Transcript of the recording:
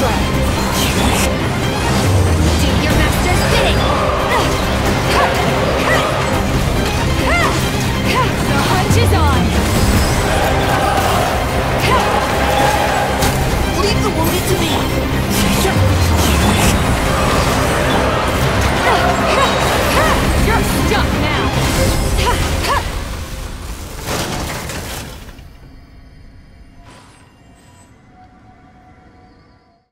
You're stuck now!